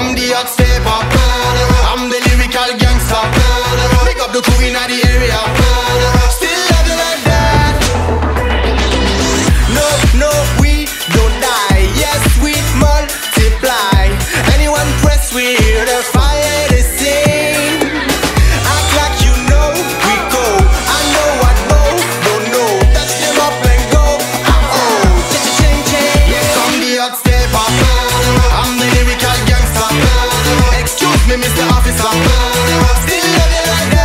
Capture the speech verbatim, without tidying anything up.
I'm the Hotstepper, I'm the lyrical gangster. Big up the crew in the area. Still love you like that. No, no, we don't die. Yes, we multiply. Anyone press, we hear the fire they sing. Act like you know we go. I know, I know, don't know. Touch them up and go. Oh, oh, change, change, change. Yes, I'm the Hotstepper, I'm the lyrical gangster. Excuse me, Mister Officer. Still love you like that.